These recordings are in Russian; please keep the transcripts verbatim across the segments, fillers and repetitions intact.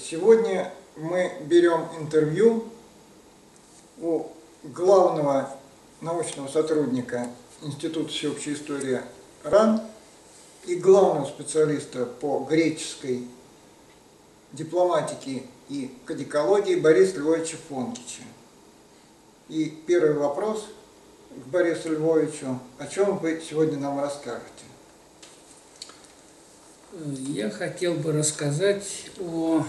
Сегодня мы берем интервью у главного научного сотрудника Института всеобщей истории РАН и главного специалиста по греческой дипломатике и кадикологии Бориса Львовича Фонкича. И первый вопрос к Борису Львовичу: о чем вы сегодня нам расскажете? Я хотел бы рассказать о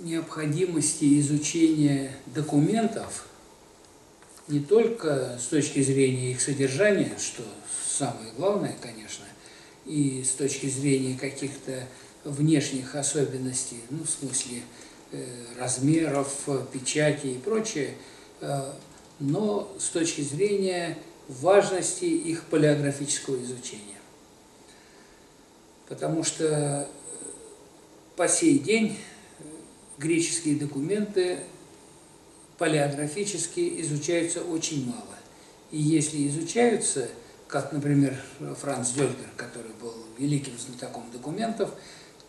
необходимости изучения документов не только с точки зрения их содержания, что самое главное, конечно, и с точки зрения каких-то внешних особенностей, ну, в смысле э, размеров, печати и прочее, э, но с точки зрения важности их палеографического изучения. Потому что по сей день греческие документы палеографически изучаются очень мало. И если изучаются, как, например, Франц Дёльгер, который был великим знатоком документов,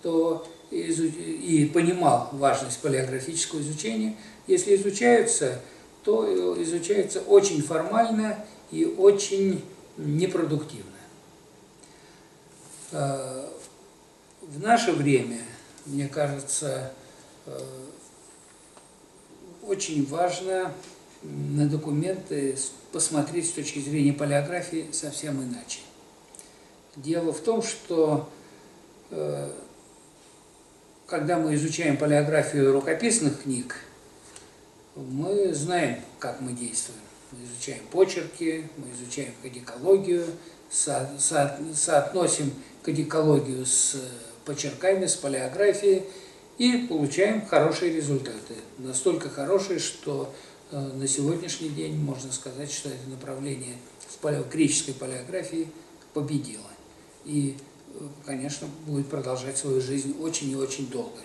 то и понимал важность палеографического изучения, если изучаются, то изучаются очень формально и очень непродуктивно. В наше время, мне кажется, очень важно на документы посмотреть с точки зрения палеографии совсем иначе. Дело в том, что когда мы изучаем палеографию рукописных книг, мы знаем, как мы действуем. Мы изучаем почерки, мы изучаем кадикологию, со со соотносим кадикологию с почерками, с палеографией, и получаем хорошие результаты. Настолько хорошие, что э, на сегодняшний день можно сказать, что это направление в пале... греческой палеографии победило. И, конечно, будет продолжать свою жизнь очень и очень долго.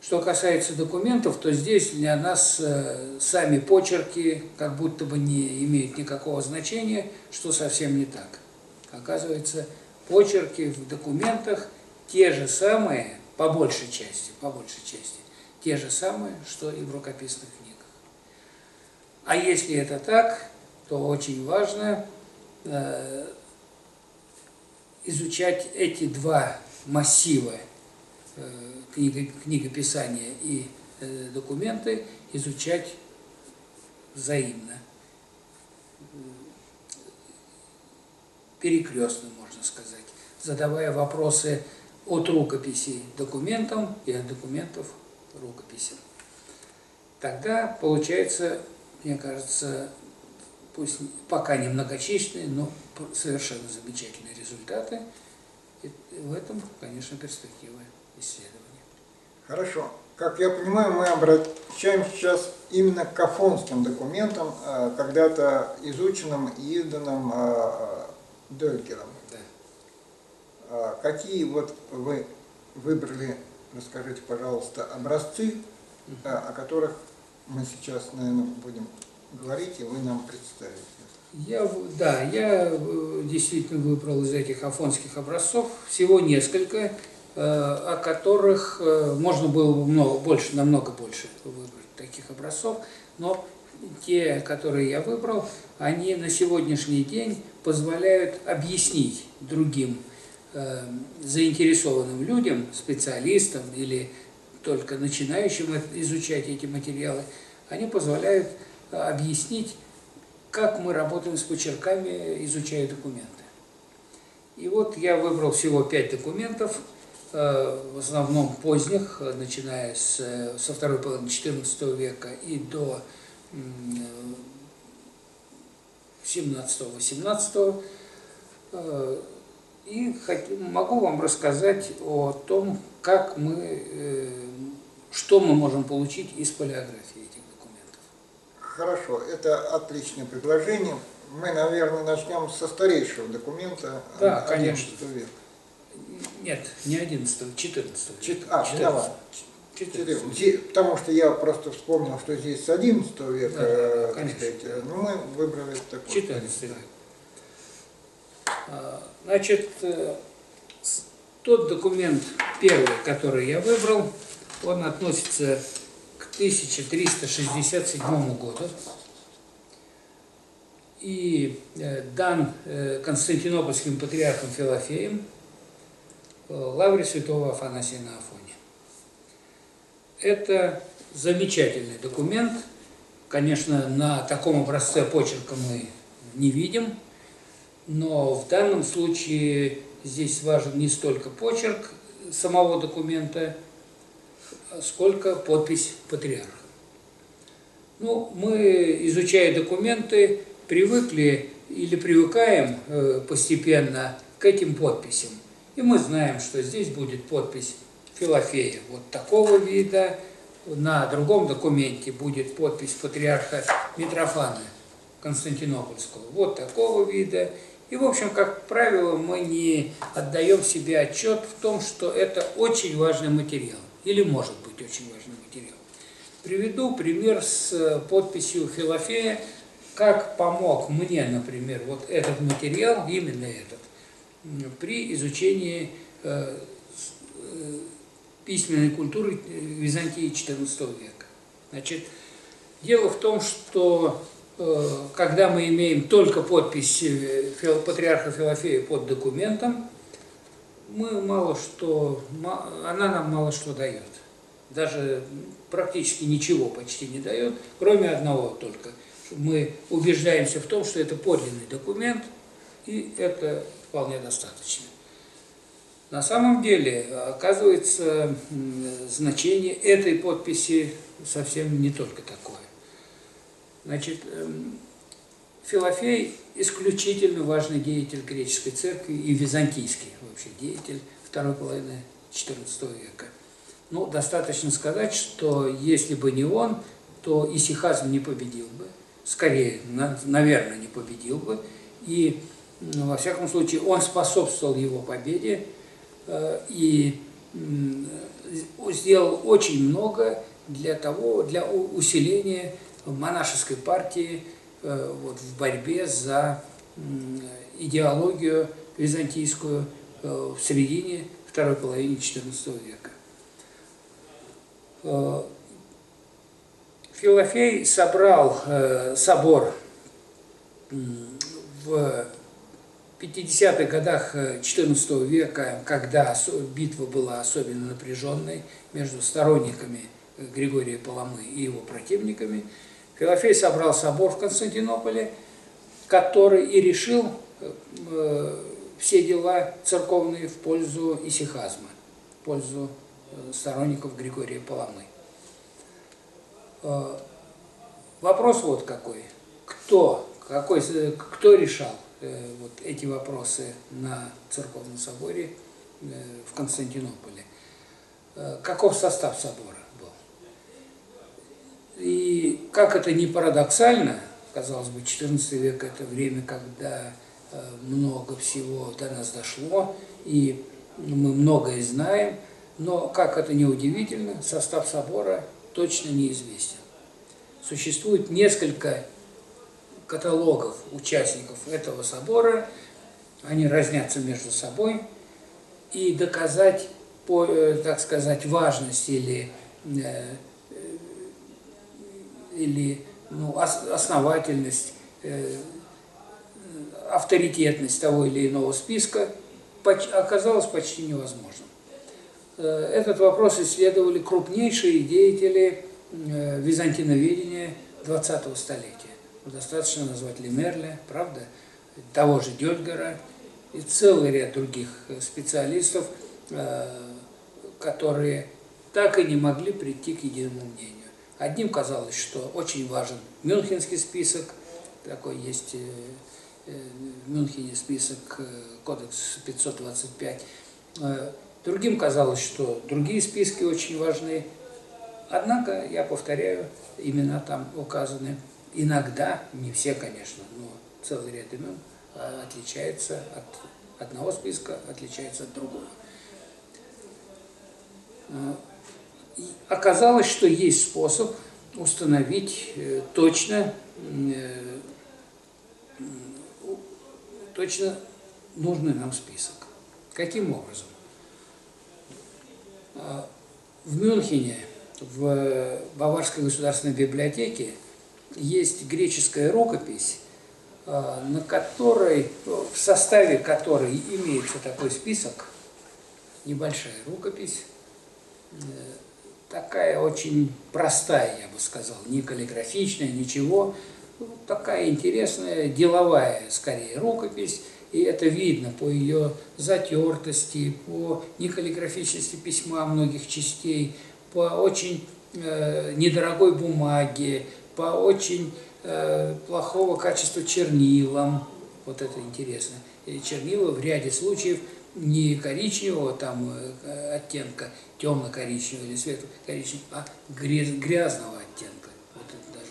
Что касается документов, то здесь для нас э, сами почерки как будто бы не имеют никакого значения, что совсем не так. Оказывается, почерки в документах те же самые, по большей части, по большей части, те же самые, что и в рукописных книгах. А если это так, то очень важно э, изучать эти два массива, э, книги, книгописания и э, документы, изучать взаимно, перекрестно, можно сказать, задавая вопросы от рукописей документам и от документов рукописям. Тогда получается, мне кажется, пусть пока не многочисленные, но совершенно замечательные результаты. И в этом, конечно, перспектива исследования. Хорошо. Как я понимаю, мы обращаемся сейчас именно к афонским документам, когда-то изученным и изданным Дёльгером. Какие вот вы выбрали, расскажите, пожалуйста, образцы, о которых мы сейчас, наверное, будем говорить, и вы нам представите? Я, да, я действительно выбрал из этих афонских образцов всего несколько, о которых можно было бы много, больше, намного больше выбрать таких образцов, но те, которые я выбрал, они на сегодняшний день позволяют объяснить другим заинтересованным людям, специалистам или только начинающим изучать эти материалы, они позволяют объяснить, как мы работаем с почерками, изучая документы. И вот я выбрал всего пять документов, в основном поздних, начиная с, со второй половины четырнадцатого века и до семнадцатого-восемнадцатого. И могу вам рассказать о том, как мы, что мы можем получить из палеографии этих документов. Хорошо, это отличное предложение. Мы, наверное, начнем со старейшего документа, да, одиннадцатого века. Нет, не одиннадцатого, четырнадцатого. А, четырнадцатого. Потому что я просто вспомнил, что здесь с одиннадцатого века, да, да, конечно. Но мы выбрали такой. четырнадцатый век. Значит, Тот документ первый, который я выбрал, он относится к тысяча триста шестьдесят седьмому году и дан Константинопольским патриархом Филофеем Лавре святого Афанасия на Афоне. Это замечательный документ. Конечно, на таком образце почерка мы не видим, но в данном случае здесь важен не столько почерк самого документа, сколько подпись патриарха. Ну, мы, изучая документы, привыкли или привыкаем постепенно к этим подписям. И мы знаем, что здесь будет подпись Филофея вот такого вида, на другом документе будет подпись патриарха Митрофана Константинопольского вот такого вида. И, в общем, как правило, мы не отдаем себе отчет в том, что это очень важный материал, или может быть очень важный материал. Приведу пример с подписью Филофея, как помог мне, например, вот этот материал, именно этот, при изучении письменной культуры Византии четырнадцатого века. Значит, дело в том, что когда мы имеем только подпись патриарха Филофея под документом, мы мало что, она нам мало что дает. Даже практически ничего почти не дает, кроме одного только. Мы убеждаемся в том, что это подлинный документ, и это вполне достаточно. На самом деле, оказывается, значение этой подписи совсем не только такое. Значит, Филофей исключительно важный деятель греческой церкви и византийский вообще деятель второй половины четырнадцатого века. Ну, достаточно сказать, что если бы не он, то Исихазм не победил бы, скорее, наверное, не победил бы. И, ну, во всяком случае, он способствовал его победе и сделал очень много для того, для усиления монашеской партии вот, в борьбе за идеологию византийскую в середине второй половины четырнадцатого века. Филофей собрал собор в пятидесятых годах четырнадцатого века, когда битва была особенно напряженной между сторонниками Григория Паламы и его противниками. Филофей собрал собор в Константинополе, который и решил э, все дела церковные в пользу Исихазма, в пользу э, сторонников Григория Паламы. Э, вопрос вот какой. Кто, какой, кто решал э, вот эти вопросы на церковном соборе э, в Константинополе? Э, каков состав собора? И как это не парадоксально, казалось бы, четырнадцатый век – это время, когда много всего до нас дошло, и мы многое знаем, но, как это не удивительно, состав собора точно неизвестен. Существует несколько каталогов участников этого собора, они разнятся между собой, и доказать, так сказать, важность или или ну, основательность, э, авторитетность того или иного списка поч оказалось почти невозможным. Э, этот вопрос исследовали крупнейшие деятели э, византиноведения двадцатого столетия. Достаточно назвать Лемерля, правда, того же Дёльгера и целый ряд других специалистов, э, которые так и не могли прийти к единому мнению. Одним казалось, что очень важен Мюнхенский список, такой есть в Мюнхене список, кодекс пятьсот двадцать пять. Другим казалось, что другие списки очень важны. Однако, я повторяю, имена там указаны иногда, не все, конечно, но целый ряд имен отличается от одного списка, отличается от другого. Оказалось, что есть способ установить точно, точно нужный нам список. Каким образом? В Мюнхене, в Баварской государственной библиотеке, есть греческая рукопись, на которой, в составе которой имеется такой список, небольшая рукопись, такая очень простая, я бы сказал, не каллиграфичная, ничего, такая интересная, деловая, скорее, рукопись, и это видно по ее затертости, по некаллиграфичности письма многих частей, по очень э, недорогой бумаге, по очень э, плохого качества чернилам. Вот это интересно. И чернила в ряде случаев не коричневого там э, оттенка, темно-коричневого или светло-коричневого, а гряз, грязного оттенка. Вот это даже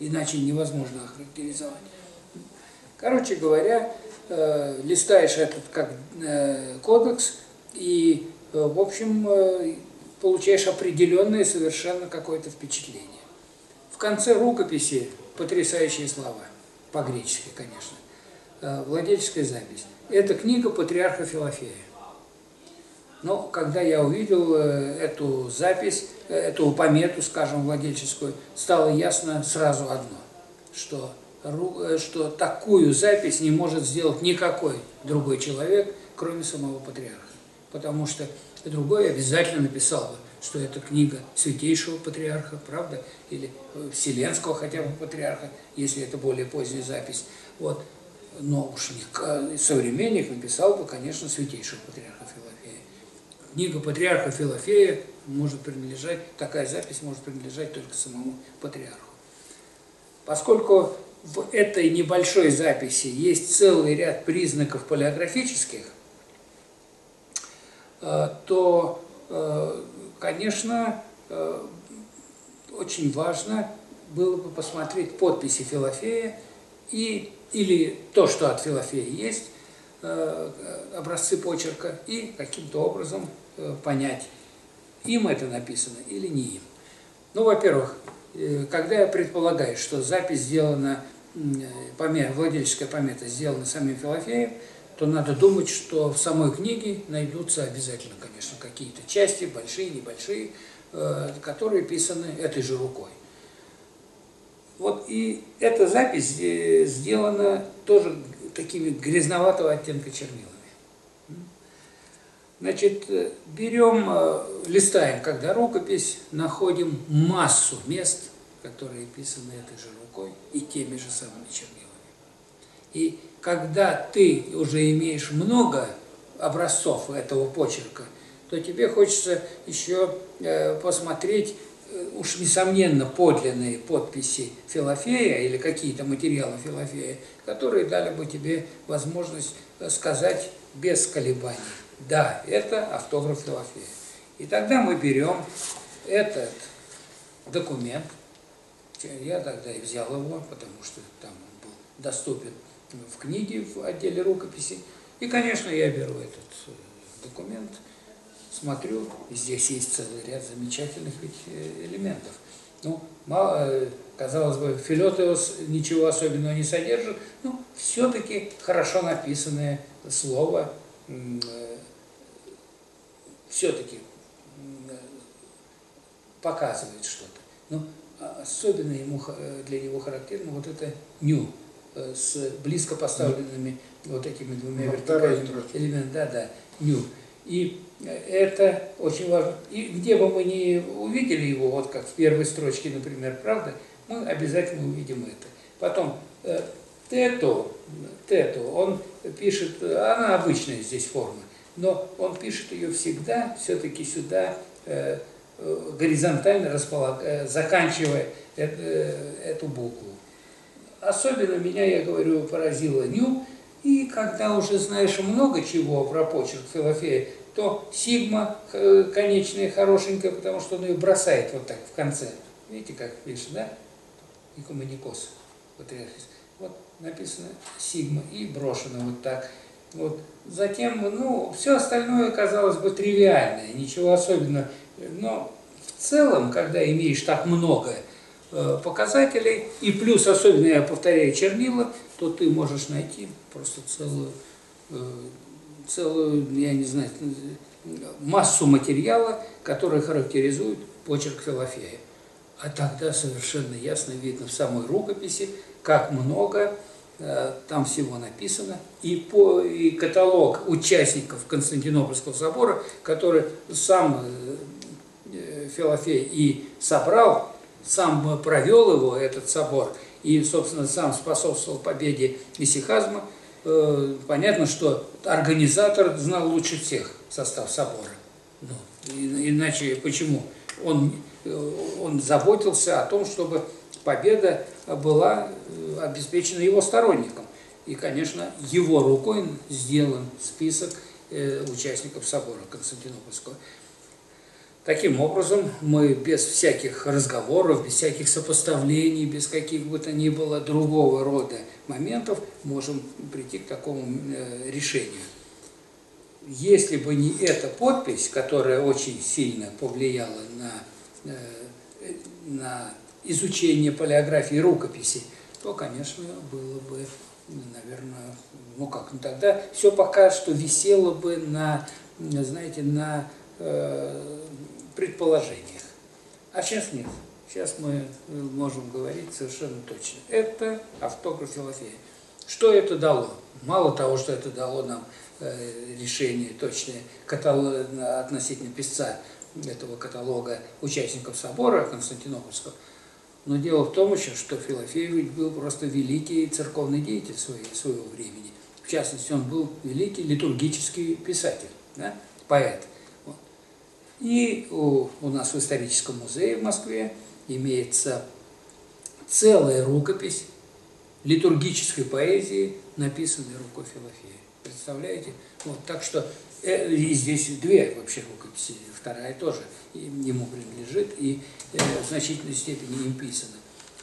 иначе невозможно охарактеризовать. Короче говоря, э, листаешь этот как э, кодекс и, э, в общем, э, получаешь определенное совершенно какое-то впечатление. В конце рукописи потрясающие слова, по-гречески, конечно, э, владельческая запись. Это книга патриарха Филофея. Но когда я увидел э, эту запись, э, эту помету, скажем, владельческую, стало ясно сразу одно, что... что такую запись не может сделать никакой другой человек, кроме самого патриарха. Потому что другой обязательно написал бы, что это книга святейшего патриарха, правда, или вселенского хотя бы патриарха, если это более поздняя запись. Вот. Но уж современник написал бы, конечно, святейшего патриарха Филофея. Книга патриарха Филофея может принадлежать, такая запись может принадлежать только самому патриарху. Поскольку в этой небольшой записи есть целый ряд признаков палеографических, то, конечно, очень важно было бы посмотреть подписи Филофея и, или то, что от Филофея есть, образцы почерка, и каким-то образом понять, им это написано или не им. Ну, во-первых, когда я предполагаю, что запись сделана, владельческая помета сделана самим Филофеем, то надо думать, что в самой книге найдутся обязательно, конечно, какие-то части, большие, небольшие, которые писаны этой же рукой. Вот и эта запись сделана тоже такими грязноватого оттенка чернилами. Значит, берем, листаем, когда рукопись, находим массу мест, которые писаны этой же рукой и теми же самыми чернилами. И когда ты уже имеешь много образцов этого почерка, то тебе хочется еще посмотреть, уж несомненно, подлинные подписи Филофея или какие-то материалы Филофея, которые дали бы тебе возможность сказать без колебаний: да, это автограф Филофея. И тогда мы берем этот документ. Я тогда и взял его, потому что там он был доступен в книге, в отделе рукописи. И, конечно, я беру этот документ, смотрю, здесь есть целый ряд замечательных ведь элементов. Ну, мало, казалось бы, Филотеус ничего особенного не содержит, но все-таки хорошо написанное слово, все-таки показывает что-то. Но особенно ему, для него характерно вот это «ню» с близко поставленными вот этими двумя вертикальными элементами. Да, да, «ню». И это очень важно. И где бы мы ни увидели его, вот как в первой строчке, например, правда, мы обязательно увидим это. Потом «тету», «тету», он пишет, она обычная здесь форма, но он пишет ее всегда, все-таки сюда э, горизонтально располагая, заканчивая эту, эту букву. Особенно меня, я говорю, поразило «ню», и когда уже знаешь много чего про почерк Филофея, то сигма конечная хорошенькая, потому что он ее бросает вот так в конце. Видите, как пишет, да? Никоманикос. Вот написано «сигма» и брошено вот так. Вот. Затем, ну, все остальное, казалось бы, тривиальное, ничего особенного. Но в целом, когда имеешь так много э, показателей, и плюс, особенно я повторяю, чернила, то ты можешь найти просто целую, э, целую, я не знаю, массу материала, который характеризует почерк Филофея. А тогда совершенно ясно видно в самой рукописи, как много э, там всего написано. И, по, и каталог участников Константинопольского собора, который сам э, Филофей и собрал, сам провел его, этот собор, и, собственно, сам способствовал победе Исихазма, э, понятно, что организатор знал лучше всех состав собора. Ну, и, иначе почему? Он, он заботился о том, чтобы победа была обеспечена его сторонникам. И, конечно, его рукой сделан список э, участников собора Константинопольского. Таким образом, мы без всяких разговоров, без всяких сопоставлений, без каких бы то ни было другого рода моментов можем прийти к такому э, решению. Если бы не эта подпись, которая очень сильно повлияла на, э, на изучение палеографии рукописи, то, конечно, было бы, наверное, ну как, ну тогда все пока что висело бы на, знаете, на... Э, предположениях. А сейчас нет. Сейчас мы можем говорить совершенно точно. Это автограф Филофея. Что это дало? Мало того, что это дало нам э, решение точное каталог, относительно писца этого каталога участников собора Константинопольского, но дело в том еще, что Филофей был просто великий церковный деятель своего, своего времени. В частности, он был великий литургический писатель, да, поэт. И у, у нас в историческом музее в Москве имеется целая рукопись литургической поэзии, написанной рукой Филофея. Представляете? Вот, так что э, и здесь две вообще рукописи, вторая тоже и, ему принадлежит и э, в значительной степени им писана.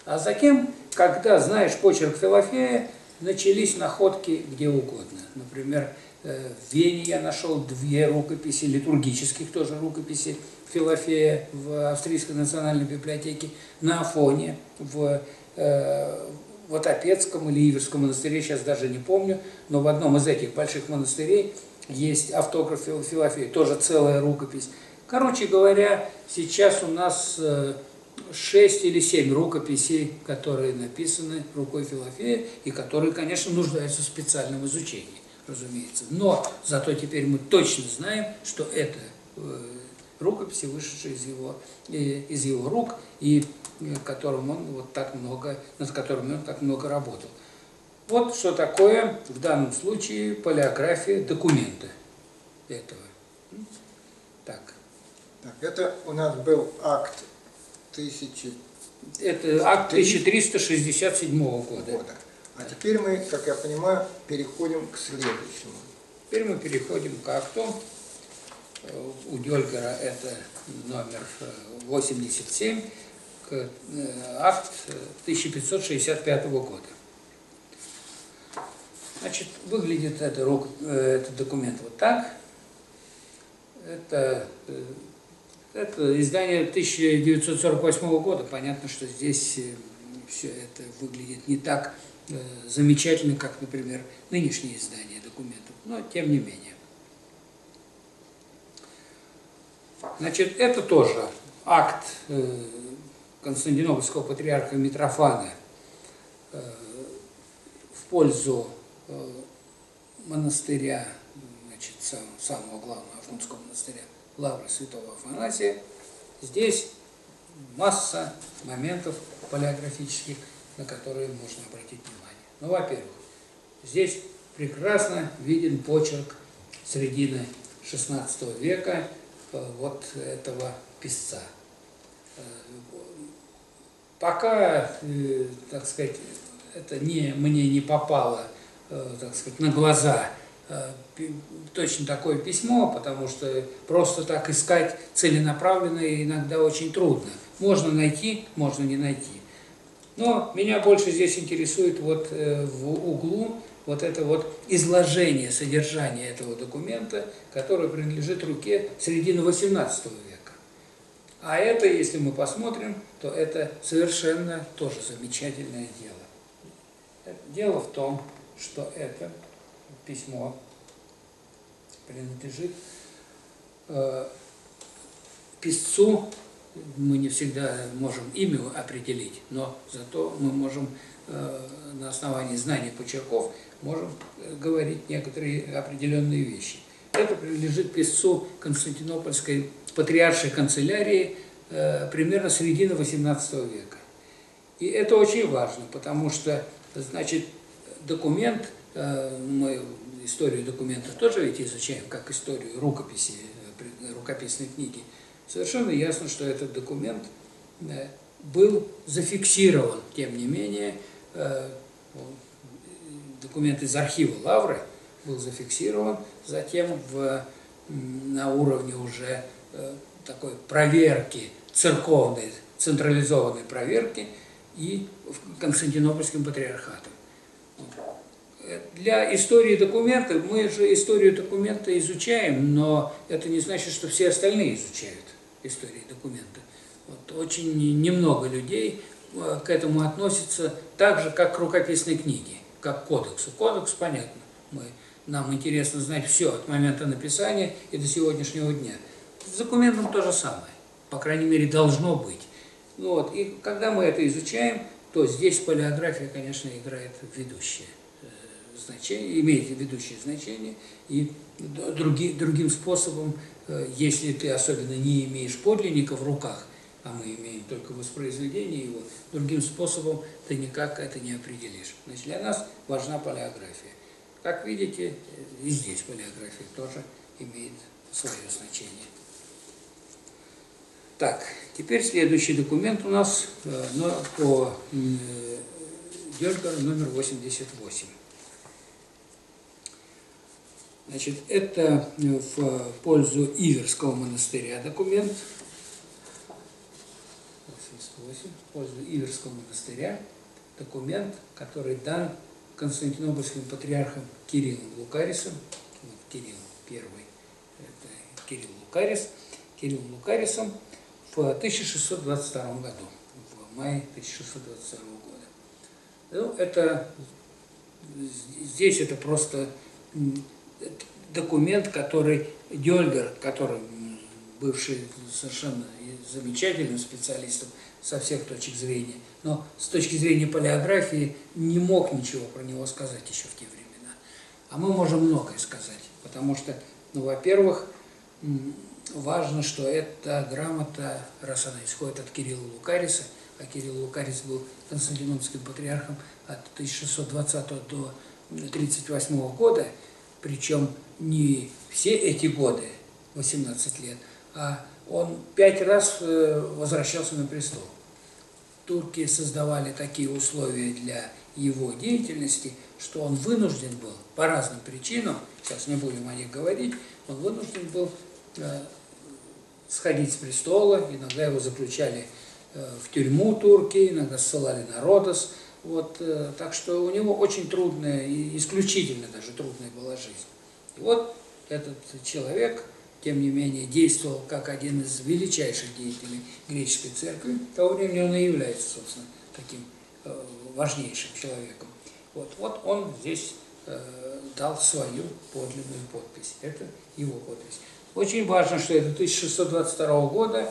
А затем, когда знаешь почерк Филофея, начались находки где угодно. Например, в Вене я нашел две рукописи, литургических тоже рукописи Филофея в Австрийской национальной библиотеке, на Афоне, в, э, в Отопецком или Иверском монастыре, сейчас даже не помню, но в одном из этих больших монастырей есть автограф Филофея, тоже целая рукопись. Короче говоря, сейчас у нас шесть или семь рукописей, которые написаны рукой Филофея и которые, конечно, нуждаются в специальном изучении. Разумеется. Но зато теперь мы точно знаем, что это э, рукописи, вышедшие из его, э, из его рук, и э, которым он вот так много, над которыми он так много работал. Вот что такое в данном случае палеография документа этого. Так. Так, это у нас был акт тысячи... Это акт тысяча триста шестьдесят седьмого года. года. А теперь мы, как я понимаю, переходим к следующему. Теперь мы переходим к акту. У Дёльгера это номер восемьдесят семь, акт тысяча пятьсот шестьдесят пятого года. Значит, выглядит это, этот документ вот так. Это, это издание тысяча девятьсот сорок восьмого года. Понятно, что здесь все это выглядит не так замечательно, как, например, нынешние издания документов, но тем не менее. Значит, это тоже акт Константинопольского патриарха Митрофана в пользу монастыря, значит, самого главного афонского монастыря, Лавры святого Афанасия. Здесь масса моментов палеографических, на которые можно обратить внимание. Ну, во-первых, здесь прекрасно виден почерк середины шестнадцатого века вот этого писца. Пока, так сказать, это не, мне не попало, так сказать, на глаза точно такое письмо, потому что просто так искать целенаправленно иногда очень трудно. Можно найти, можно не найти. Но меня больше здесь интересует вот э, в углу вот это вот изложение содержания этого документа, которое принадлежит руке середины восемнадцатого века. А это, если мы посмотрим, то это совершенно тоже замечательное дело. Дело в том, что это письмо принадлежит писцу мы не всегда можем имя определить, но зато мы можем на основании знаний почерков можем говорить некоторые определенные вещи. Это принадлежит писцу Константинопольской патриаршей канцелярии примерно середины восемнадцатого века. И это очень важно, потому что, значит, документ, мы историю документов тоже ведь изучаем, как историю рукописи, рукописной книги, совершенно ясно, что этот документ был зафиксирован, тем не менее, документ из архива Лавры был зафиксирован, затем в, на уровне уже такой проверки, церковной, централизованной проверки и Константинопольским патриархатом. Для истории документа, мы же историю документа изучаем, но это не значит, что все остальные изучают историю документа. Вот, очень немного людей к этому относятся так же, как к рукописной книге, как к кодексу. Кодекс, понятно, мы, нам интересно знать все от момента написания и до сегодняшнего дня. С документом то же самое, по крайней мере, должно быть. Вот, и когда мы это изучаем, то здесь палеография, конечно, играет ведущее значение, имеет ведущее значение, и други, другим способом, если ты особенно не имеешь подлинника в руках, а мы имеем только воспроизведение его, другим способом ты никак это не определишь. Значит, для нас важна палеография. Как видите, и здесь палеография тоже имеет свое значение. Так, теперь следующий документ у нас э, по э, Дёльгеру номер восемьдесят восемь. Значит, это в пользу Иверского монастыря документ. восемьдесят восемь, в пользу Иверского монастыря документ, который дан Константинопольским патриархом Кириллом Лукарисом. Вот Кирилл первый, это Кирилл Лукарис, Кириллом Лукарисом. В тысяча шестьсот двадцать втором году, в мае тысяча шестьсот двадцать второго года. Ну, это, здесь это просто документ, который Дёльгер, который бывший совершенно замечательным специалистом со всех точек зрения, но с точки зрения палеографии не мог ничего про него сказать еще в те времена. А мы можем многое сказать, потому что, ну, во-первых, важно, что эта грамота, раз она исходит от Кирилла Лукариса, а Кирилл Лукарис был Константинопольским патриархом от тысяча шестьсот двадцатого до тысяча шестьсот тридцать восьмого года, причем не все эти годы, восемнадцать лет, а он пять раз возвращался на престол. Турки создавали такие условия для его деятельности, что он вынужден был по разным причинам, сейчас не будем о них говорить, он вынужден был сходить с престола, иногда его заключали в тюрьму турки, иногда ссылали на Родос. Вот, так что у него очень трудная, и исключительно даже трудная была жизнь. И вот этот человек, тем не менее, действовал как один из величайших деятелей греческой церкви. Того времени он и является, собственно, таким важнейшим человеком. Вот, вот он здесь дал свою подлинную подпись. Это его подпись. Очень важно, что это тысяча шестьсот двадцать второго года,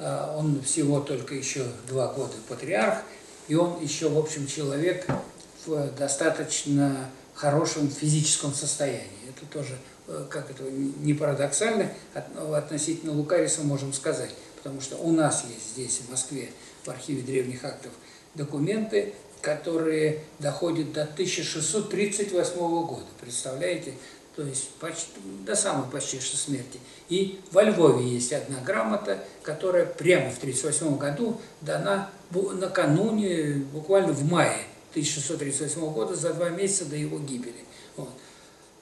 он всего только еще два года патриарх, и он еще, в общем, человек в достаточно хорошем физическом состоянии. Это тоже, как это не парадоксально, относительно Лукариса можем сказать, потому что у нас есть здесь, в Москве, в архиве древних актов, документы, которые доходят до тысяча шестьсот тридцать восьмого года, представляете? То есть почти, до самой почти что смерти. И во Львове есть одна грамота, которая прямо в тысяча шестьсот тридцать восьмом году дана накануне, буквально в мае тысяча шестьсот тридцать восьмого года, за два месяца до его гибели. Вот,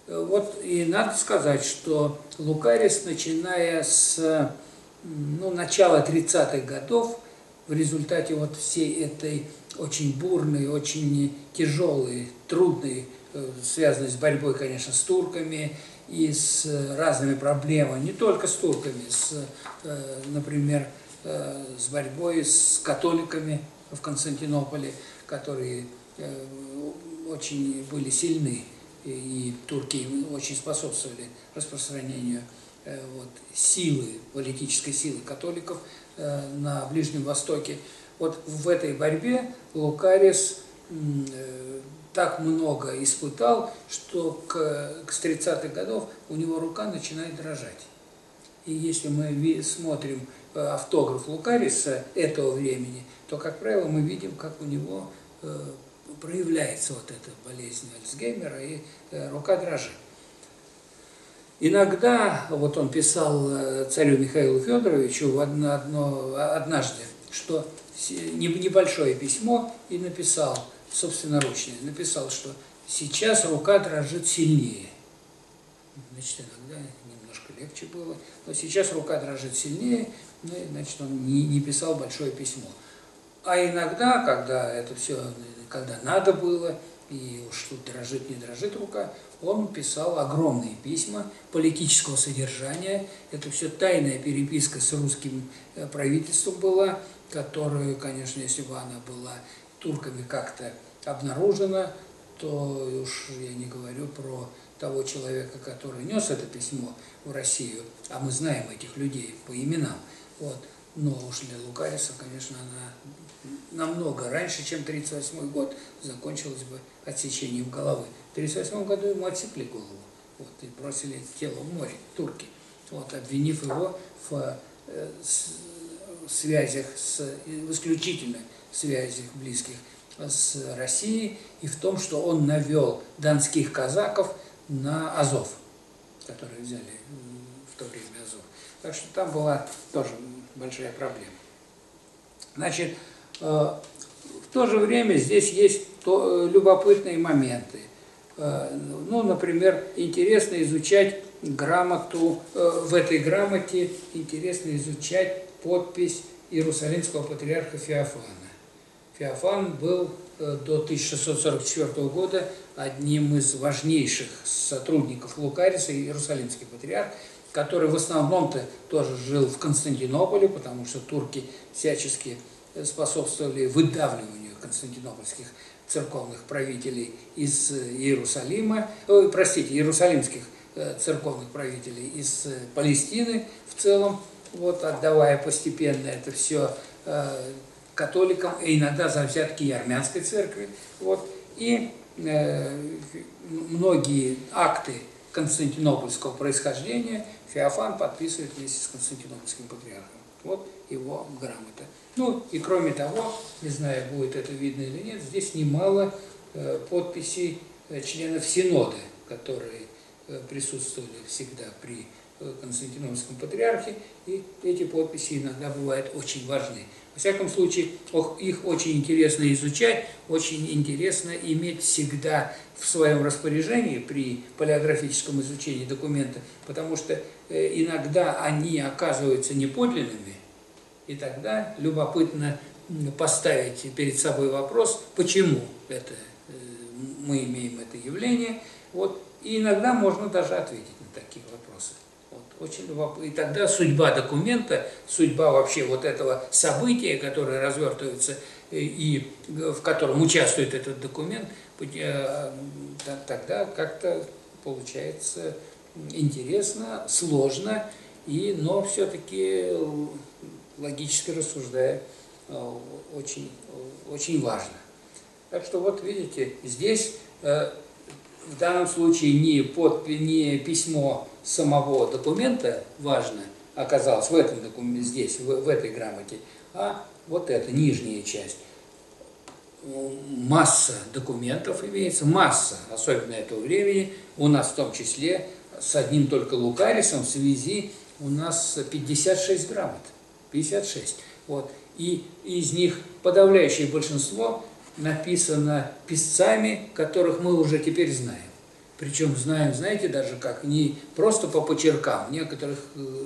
вот и надо сказать, что Лукарис, начиная с, ну, начала тридцатых годов, в результате вот всей этой очень бурной, очень тяжелой, трудной, связанной с борьбой, конечно, с турками и с разными проблемами, не только с турками, с, например, с борьбой с католиками в Константинополе, которые очень были сильны, и турки очень способствовали распространению вот, силы, политической силы католиков на Ближнем Востоке. Вот в этой борьбе Лукарис так много испытал, что к, с тридцатых годов у него рука начинает дрожать. И если мы смотрим автограф Лукариса этого времени, то, как правило, мы видим, как у него проявляется вот эта болезнь Альцгеймера, и рука дрожит. Иногда, вот он писал царю Михаилу Федоровичу однажды, что небольшое письмо, и написал, собственноручное, написал, что сейчас рука дрожит сильнее. Значит, иногда немножко легче было, но сейчас рука дрожит сильнее, ну, и, значит, он не, не писал большое письмо. А иногда, когда это все, когда надо было, и уж тут дрожит, не дрожит рука, он писал огромные письма политического содержания. Это все тайная переписка с русским правительством была, которую, конечно, если бы она была турками как-то обнаружена, то уж я не говорю про того человека, который нес это письмо в Россию, а мы знаем этих людей по именам. Вот. Но уж для Лукариса, конечно, она намного раньше, чем тридцать восьмой год, закончилась бы отсечением головы. В тридцать восьмом году ему отсекли голову, вот, и бросили тело в море, турки, вот, обвинив его в э, с, связях, с, в исключительно связях близких с Россией, и в том, что он навел донских казаков на Азов, которые взяли в то время Азов. Так что там была тоже большая проблема. Значит, в то же время здесь есть любопытные моменты. Ну, например, интересно изучать грамоту, в этой грамоте интересно изучать подпись Иерусалимского патриарха Феофана. Феофан был до тысяча шестьсот сорок четвёртого года одним из важнейших сотрудников Лукариса, Иерусалимский патриарх, который в основном-то тоже жил в Константинополе, потому что турки всячески способствовали выдавливанию константинопольских церковных правителей из Иерусалима, о, простите, иерусалимских церковных правителей из Палестины в целом, вот, отдавая постепенно это все католикам, и иногда за взятки и армянской церкви. Вот. И э, многие акты константинопольского происхождения Феофан подписывает вместе с константинопольским патриархом. Вот его грамота. Ну и кроме того, не знаю, будет это видно или нет, здесь немало э, подписей членов Синода, которые э, присутствовали всегда при э, константинопольском патриархе, и эти подписи иногда бывают очень важны. Во всяком случае, их очень интересно изучать, очень интересно иметь всегда в своем распоряжении при палеографическом изучении документа, потому что иногда они оказываются неподлинными, и тогда любопытно поставить перед собой вопрос, почему это, мы имеем это явление, вот, и иногда можно даже ответить на такие вопросы. Очень любопытно. И тогда судьба документа, судьба вообще вот этого события, которое развертывается и в котором участвует этот документ, тогда как-то получается интересно, сложно, и, но все-таки логически рассуждая, очень, очень важно. Так что вот видите, здесь в данном случае не, подпись, не письмо самого документа важно оказалось в этом документе, здесь, в, в этой грамоте, а вот эта нижняя часть. Масса документов имеется, масса, особенно этого времени, у нас в том числе с одним только Лукарисом в связи у нас пятьдесят шесть грамот, пятьдесят шесть, вот, и из них подавляющее большинство написано писцами, которых мы уже теперь знаем. Причем знаем, знаете, даже как, не просто по почеркам. Некоторых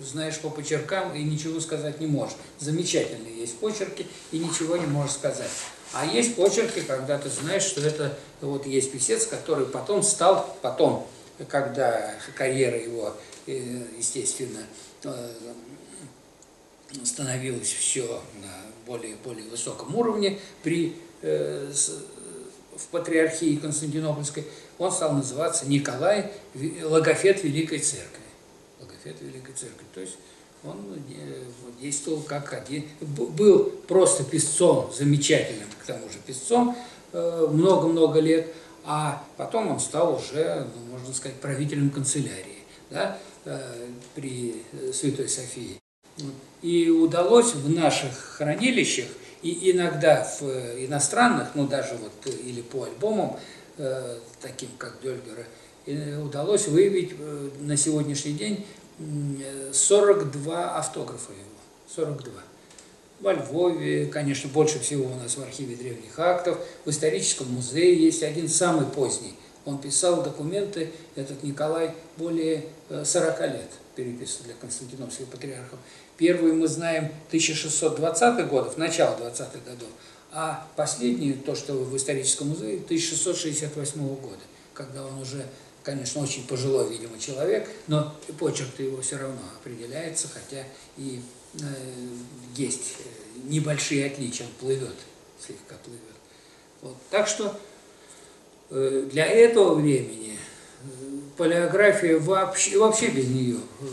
знаешь по почеркам и ничего сказать не можешь. Замечательные есть почерки и ничего не можешь сказать. А есть почерки, когда ты знаешь, что это вот есть писец, который потом стал, потом, когда карьера его, естественно, становилась все на более, более высоком уровне при... в патриархии Константинопольской, он стал называться Николай Логофет Великой Церкви. Логофет Логофета Великой Церкви. То есть он действовал как один, был просто писцом, замечательным к тому же писцом, много-много лет, а потом он стал уже, ну, можно сказать, правителем канцелярии, да, при Святой Софии. И удалось в наших хранилищах, и иногда в иностранных, ну даже вот или по альбомам, таким как Дёльгера, удалось выявить на сегодняшний день сорок два автографа его, сорок два. Во Львове, конечно, больше всего у нас в архиве древних актов, в историческом музее есть один самый поздний. Он писал документы, этот Николай, более сорока лет переписывал для Константинопольского патриарха. Первый мы знаем тысяча шестьсот двадцатых годов, начало двадцатых годов, а последний, то, что в историческом музее, тысяча шестьсот шестьдесят восьмого года, когда он уже, конечно, очень пожилой, видимо, человек, но почерк его все равно определяется, хотя и э, есть небольшие отличия, он плывет, слегка плывет. Вот. Так что э, для этого времени палеография вообще, вообще без нее, э,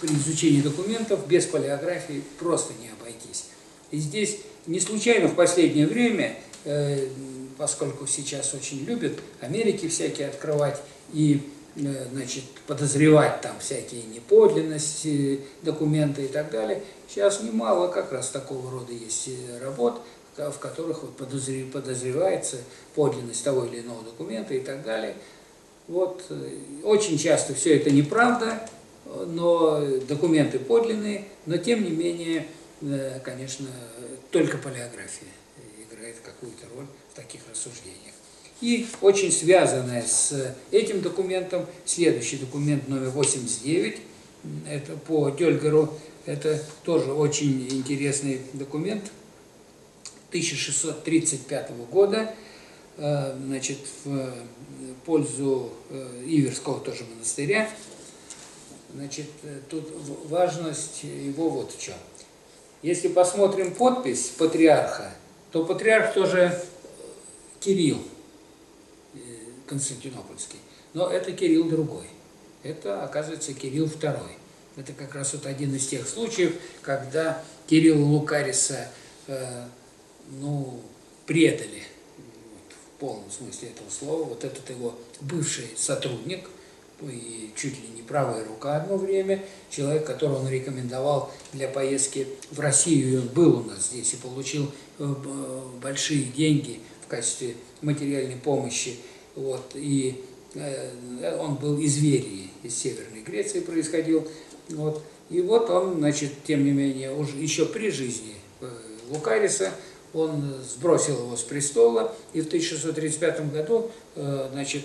при изучении документов, без палеографии просто не обойтись. И здесь не случайно в последнее время, э, поскольку сейчас очень любят Америки всякие открывать и, э, значит, подозревать там всякие неподлинности, документы и так далее, сейчас немало как раз такого рода есть работ, в которых вот подозрев, подозревается подлинность того или иного документа и так далее. Вот, очень часто все это неправда, но документы подлинные, но тем не менее, конечно, только палеография играет какую-то роль в таких рассуждениях. И очень связанная с этим документом, следующий документ номер восемьдесят девять, это по Дёльгеру, это тоже очень интересный документ тысяча шестьсот тридцать пятого года, значит, в пользу Иверского тоже монастыря. Значит, тут важность его вот в чем. Если посмотрим подпись патриарха, то патриарх тоже Кирилл Константинопольский, но это Кирилл другой. Это, оказывается, Кирилл второй. Это как раз вот один из тех случаев, когда Кирилла Лукариса э, ну, предали, вот, в полном смысле этого слова. Вот этот его бывший сотрудник, и чуть ли не правая рука одно время, человек, которого он рекомендовал для поездки в Россию, и он был у нас здесь, и получил большие деньги в качестве материальной помощи. Вот, и э, он был из Верии, из Северной Греции происходил. Вот, и вот он, значит, тем не менее, уже еще при жизни э, Лукариса, он сбросил его с престола, и в тысяча шестьсот тридцать пятом году, значит,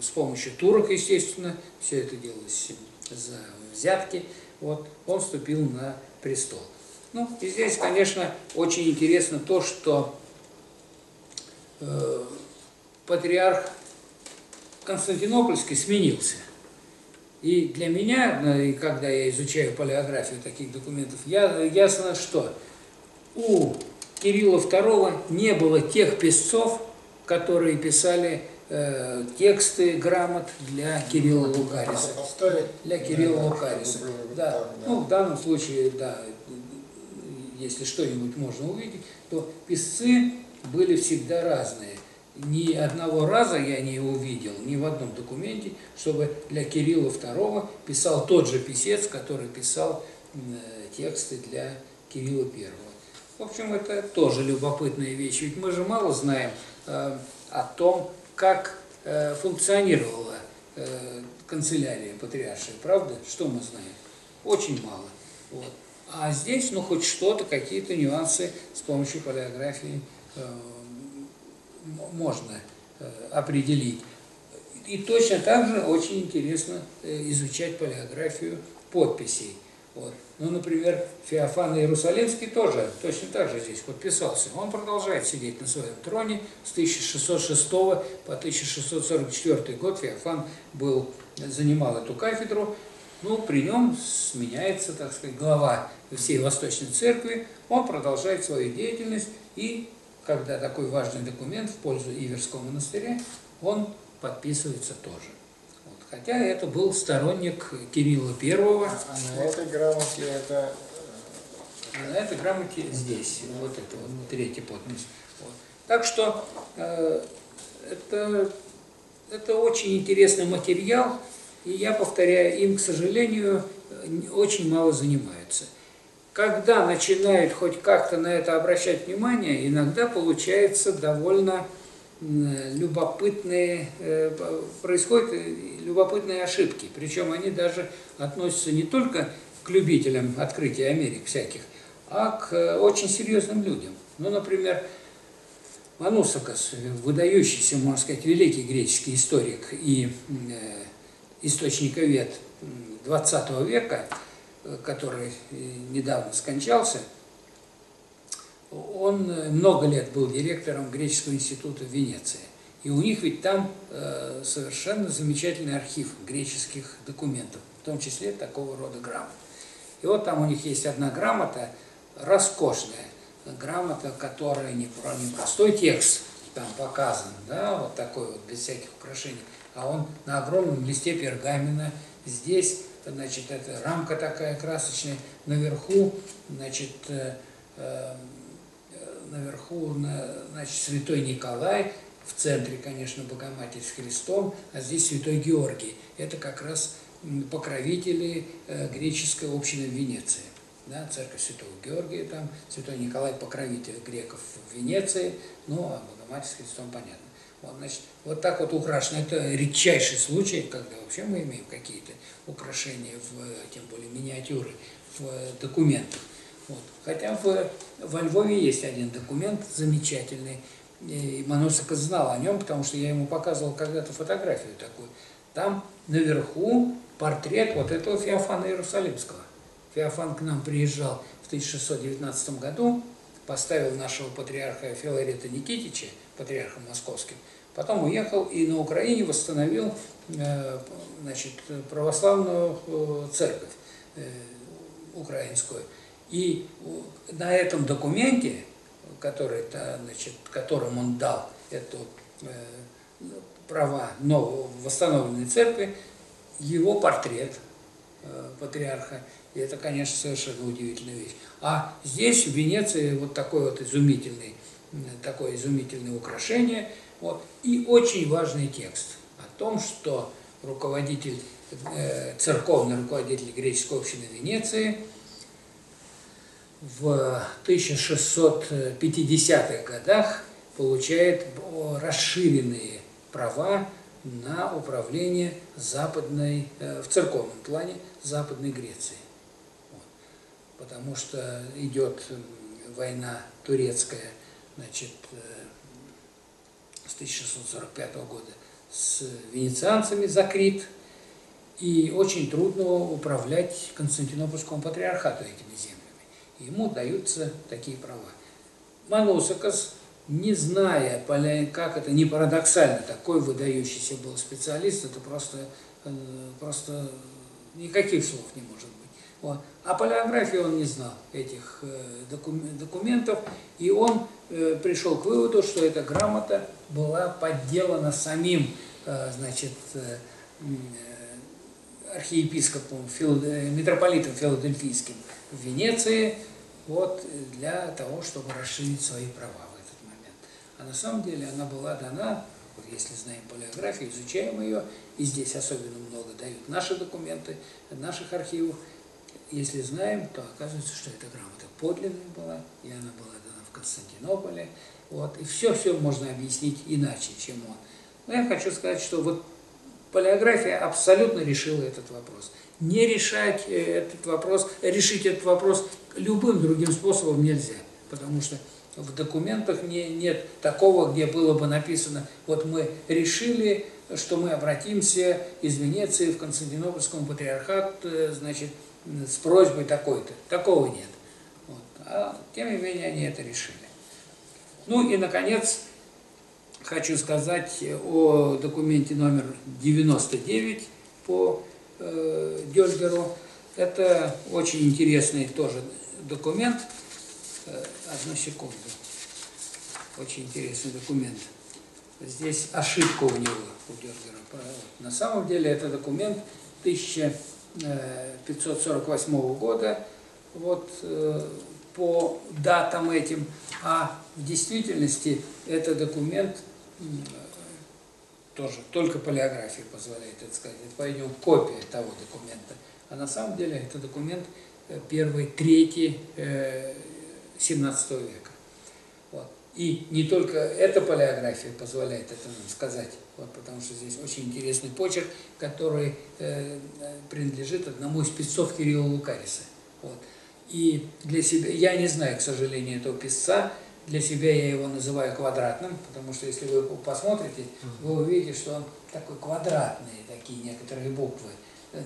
с помощью турок, естественно, все это делалось за взятки, вот, он вступил на престол. Ну, и здесь, конечно, очень интересно то, что э, патриарх Константинопольский сменился. И для меня, когда я изучаю палеографию таких документов, я, ясно, что у Кирилла второго не было тех писцов, которые писали э, тексты грамот для Кирилла Лукариса. Для Кирилла Лукариса. Да. Ну, в данном случае, да, если что-нибудь можно увидеть, то писцы были всегда разные. Ни одного раза я не увидел, ни в одном документе, чтобы для Кирилла второго писал тот же писец, который писал э, тексты для Кирилла первого. В общем, это тоже любопытная вещь, ведь мы же мало знаем э, о том, как э, функционировала э, канцелярия патриаршая, правда? Что мы знаем? Очень мало. Вот. А здесь, ну, хоть что-то, какие-то нюансы с помощью палеографии э, можно э, определить. И точно так же очень интересно э, изучать палеографию подписей. Вот. Ну, например, Феофан Иерусалимский тоже точно так же здесь подписался. Он продолжает сидеть на своем троне с тысяча шестьсот шестого по тысяча шестьсот сорок четвёртый год. Феофан был, занимал эту кафедру. Ну, при нем сменяется, так сказать, глава всей Восточной Церкви. Он продолжает свою деятельность. И когда такой важный документ в пользу Иверского монастыря, он подписывается тоже. Вот. хотя это был сторонник Кирилла Первого. А на этой грамоте это... А на этой грамоте здесь, вот это, вот, третья подпись. Вот. Так что э, это, это очень интересный материал, и я повторяю, им, к сожалению, очень мало занимаются. Когда начинают хоть как-то на это обращать внимание, иногда получается довольно любопытные, происходят любопытные ошибки. Причем они даже относятся не только к любителям открытия Америк всяких, а к очень серьезным людям. Ну, например, Манусакос, выдающийся, можно сказать, великий греческий историк и источниковед двадцатого века, который недавно скончался, он много лет был директором Греческого института в Венеции. И у них ведь там совершенно замечательный архив греческих документов, в том числе такого рода грамот. И вот там у них есть одна грамота, роскошная грамота, которая не простой текст там показан, да, вот такой вот, без всяких украшений, а он на огромном листе пергамена здесь. Значит, это рамка такая красочная, наверху, значит, э, э, наверху, на, значит, святой Николай, в центре, конечно, Богоматерь с Христом, а здесь святой Георгий. Это как раз покровители э, греческой общины в Венеции. Да, церковь святого Георгия там, святой Николай покровитель греков в Венеции, ну, а Богоматерь с Христом, понятно. Вот, значит, вот так вот украшено. Это редчайший случай, когда вообще мы имеем какие-то украшения, в, тем более миниатюры, в документах. Вот. Хотя в, во Львове есть один документ замечательный, и Манусакос знал о нем, потому что я ему показывал когда-то фотографию такую. Там наверху портрет вот этого Феофана Иерусалимского. Феофан к нам приезжал в тысяча шестьсот девятнадцатом году, поставил нашего патриарха Филарета Никитича, патриархом московским, потом уехал и на Украине восстановил, значит, православную церковь украинскую. И на этом документе, который, значит, которым он дал эту права новой восстановленной церкви, его портрет патриарха. И это, конечно, совершенно удивительная вещь. А здесь, в Венеции, вот такой вот изумительный, такое изумительное украшение, вот, и очень важный текст о том, что руководитель, э, церковный руководитель греческой общины Венеции в тысяча шестьсот пятидесятых годах получает расширенные права на управление западной, э, в церковном плане Западной Греции. Вот. Потому что идет война турецкая, значит, с тысяча шестьсот сорок пятого года с венецианцами за Крит, и очень трудно управлять Константинопольскому патриархату этими землями. Ему даются такие права. Манусакос, не зная, как это не парадоксально, такой выдающийся был специалист, это просто, просто никаких слов не может быть. Вот. А палеографии он не знал этих документов, и он пришел к выводу, что эта грамота была подделана самим, значит, архиепископом, митрополитом филадельфийским в Венеции, вот, для того, чтобы расширить свои права в этот момент. А на самом деле она была дана, если знаем палеографию, изучаем ее, и здесь особенно много дают наши документы, наших архивов. Если знаем, то оказывается, что эта грамота подлинная была, и она была дана в Константинополе. Вот, и все-все можно объяснить иначе, чем он. Но я хочу сказать, что вот палеография абсолютно решила этот вопрос. Не решать этот вопрос, решить этот вопрос любым другим способом нельзя, потому что в документах не, нет такого, где было бы написано, вот мы решили, что мы обратимся из Венеции в Константинопольский патриархат, значит, с просьбой такой-то. Такого нет. Вот. А тем не менее они это решили. Ну и, наконец, хочу сказать о документе номер девяносто девять по э, Дёльгеру. Это очень интересный тоже документ. Одну секунду. Очень интересный документ. здесь ошибка у него, у Дёльгера. На самом деле это документ тысяча пятьсот сорок восьмого года, вот по датам этим, а в действительности это документ тоже, только палеография позволяет это сказать, это, по-видимому, копия того документа, а на самом деле это документ первой трети семнадцатого века. Вот. И не только эта палеография позволяет это нам сказать, вот, потому что здесь очень интересный почерк, который э, принадлежит одному из писцов Кирилла Лукариса. Вот. И для себя, я не знаю, к сожалению, этого писца, для себя я его называю квадратным, потому что если вы посмотрите, вы увидите, что он такой квадратный, такие некоторые буквы.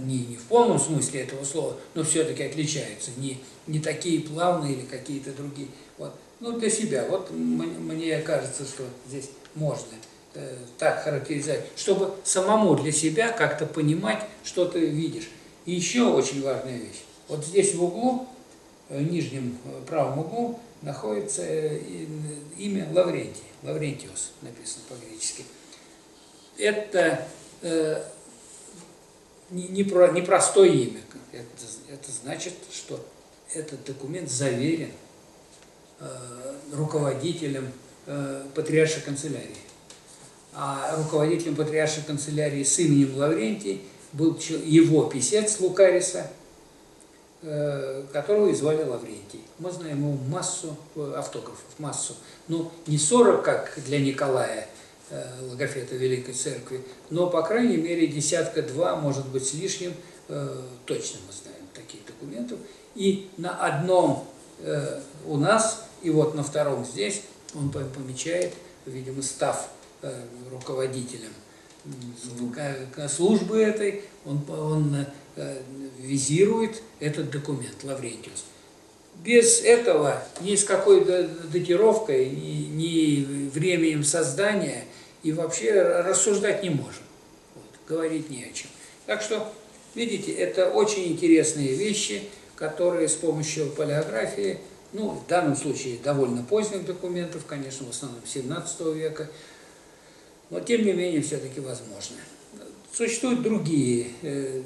Не, не в полном смысле этого слова, но все-таки отличаются, не, не такие плавные или какие-то другие. Вот. Ну, для себя, вот мне кажется, что здесь можно э, так характеризовать, чтобы самому для себя как-то понимать, что ты видишь. И еще очень важная вещь. Вот здесь в углу, в нижнем правом углу, находится имя Лаврентий, Лаврентиус, написано по-гречески. Это... Э, непростое имя. Это, это значит, что этот документ заверен э, руководителем э, патриаршей канцелярии. А руководителем патриаршей канцелярии с именем Лаврентий был его писец Лукариса, э, которого и звали Лаврентий. Мы знаем ему массу автографов, массу. Ну, не сорок, как для Николая Логофета Великой Церкви, но, по крайней мере, десятка-два, может быть, с лишним, э, точно мы знаем таких документов. И на одном э, у нас, и вот на втором здесь, он помечает, видимо, став э, руководителем э, службы этой, он, он э, визирует этот документ, Лаврентиус. Без этого, ни с какой датировкой, ни, ни временем создания, и вообще рассуждать не можем, вот, говорить не о чем. Так что, видите, это очень интересные вещи, которые с помощью палеографии, ну, в данном случае довольно поздних документов, конечно, в основном семнадцатого века, но тем не менее все-таки возможно. Существуют другие э,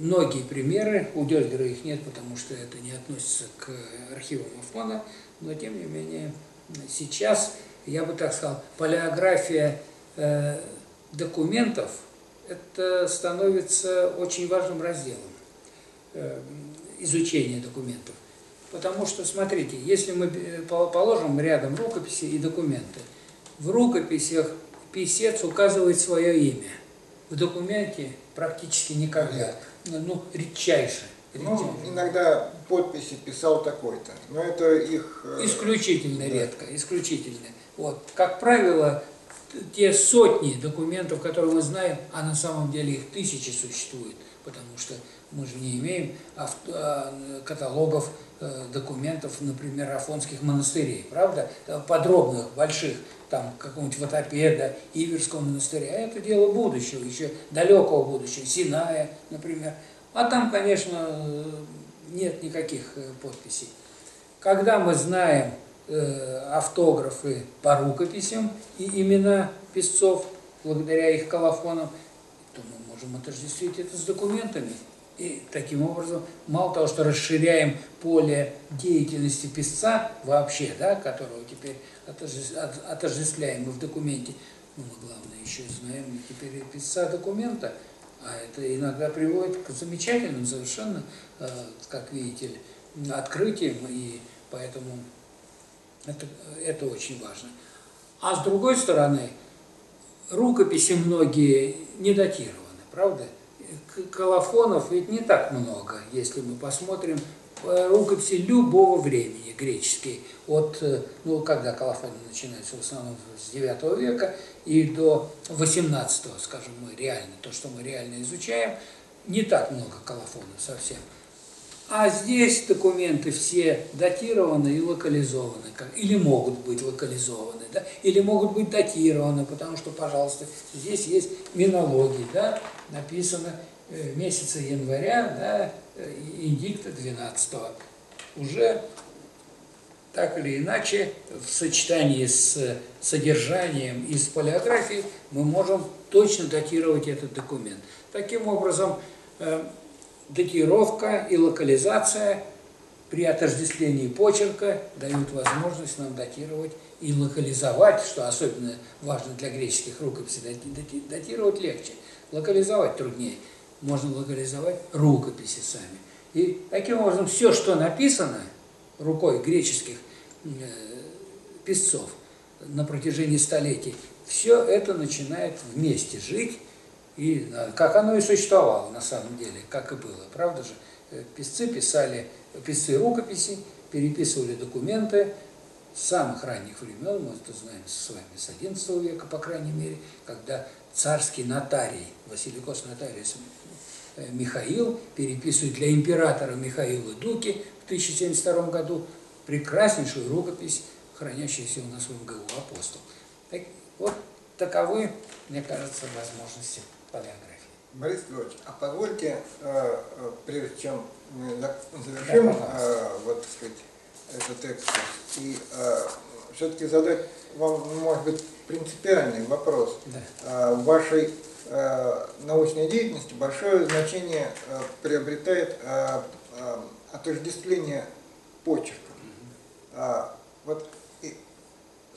многие примеры, у Дёльгера их нет, потому что это не относится к архивам Афона, но тем не менее сейчас, я бы так сказал, палеография э, документов, это становится очень важным разделом э, изучения документов. Потому что, смотрите, если мы положим рядом рукописи и документы, в рукописях писец указывает свое имя, в документе практически никогда. Ну, редчайше. Ну, иногда подписи писал такой-то, но это их... Исключительно да. Редко, исключительно. Вот. Как правило, те сотни документов, которые мы знаем, а на самом деле их тысячи существует, потому что мы же не имеем авто... каталогов документов, например, афонских монастырей, правда? Подробных, больших, там, какого-нибудь Ватопеда, Иверского монастыря. Это дело будущего, еще далекого будущего, Синая, например. А там, конечно, нет никаких подписей. Когда мы знаем э, автографы по рукописям и имена писцов, благодаря их колофонам, то мы можем отождествить это с документами. И таким образом, мало того, что расширяем поле деятельности писца вообще, да, которого теперь отождествляем мы в документе, ну, мы, главное, еще знаем теперь писца документа, а это иногда приводит к замечательным совершенно, как видите, открытиям, и поэтому это, это очень важно. А с другой стороны, рукописи многие не датированы, правда? Колофонов ведь не так много, если мы посмотрим рукописи любого времени греческие, от, ну, когда колофоны начинаются в основном с девятого века и до восемнадцатого, скажем, мы реально, то, что мы реально изучаем, не так много колофонов совсем. А здесь документы все датированы и локализованы, или могут быть локализованы, да, или могут быть датированы, потому что, пожалуйста, здесь есть минологии, да, написано э, месяца января, да, индикта двенадцатого. Уже так или иначе, в сочетании с содержанием из палеографии мы можем точно датировать этот документ. Таким образом, датировка и локализация при отождествлении почерка дают возможность нам датировать и локализовать, что особенно важно для греческих рукописей, датировать легче, локализовать труднее. Можно локализовать рукописи сами. И таким образом все, что написано рукой греческих э, писцов на протяжении столетий, все это начинает вместе жить, и как оно и существовало на самом деле, как и было. Правда же, писцы писали, писцы рукописи, переписывали документы с самых ранних времен, мы это знаем с вами с одиннадцатого века, по крайней мере, когда царский нотарий, Василий Кос нотариус Михаил, переписывает для императора Михаила Дуки в тысяча семьдесят втором году прекраснейшую рукопись, хранящуюся у нас в МГУ «Апостол». Так, вот таковы, мне кажется, возможности палеографии. Борис Львович, а позвольте, э, прежде чем завершим, да, э, вот, так сказать, этот экскурс, и э, все-таки задать вам, может быть, принципиальный вопрос. Да. В вашей научной деятельности большое значение приобретает отождествление почерка. Mm-hmm. Вот, и,